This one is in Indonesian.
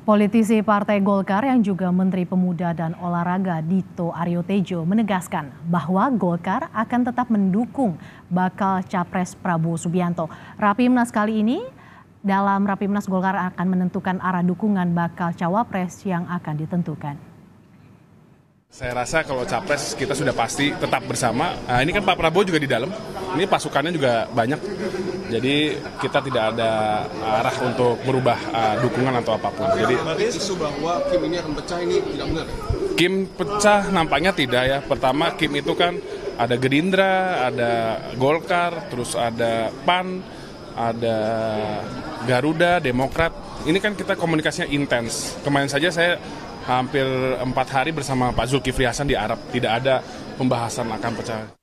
Politisi Partai Golkar yang juga Menteri Pemuda dan Olahraga Dito Ariotedjo menegaskan bahwa Golkar akan tetap mendukung bakal capres Prabowo Subianto. Rapimnas kali ini, dalam Rapimnas Golkar akan menentukan arah dukungan bakal cawapres yang akan ditentukan. Saya rasa kalau capres kita sudah pasti tetap bersama. Nah, ini kan Pak Prabowo juga di dalam, ini pasukannya juga banyak. Jadi kita tidak ada arah untuk berubah dukungan atau apapun. Jadi isu bahwa Kim ini akan pecah ini tidak benar. Kim pecah nampaknya tidak ya. Pertama Kim itu kan ada Gerindra, ada Golkar, terus ada PAN, ada Garuda, Demokrat. Ini kan kita komunikasinya intens. Kemarin saja saya hampir 4 hari bersama Pak Zulkifli Hasan di Arab, tidak ada pembahasan akan pecah.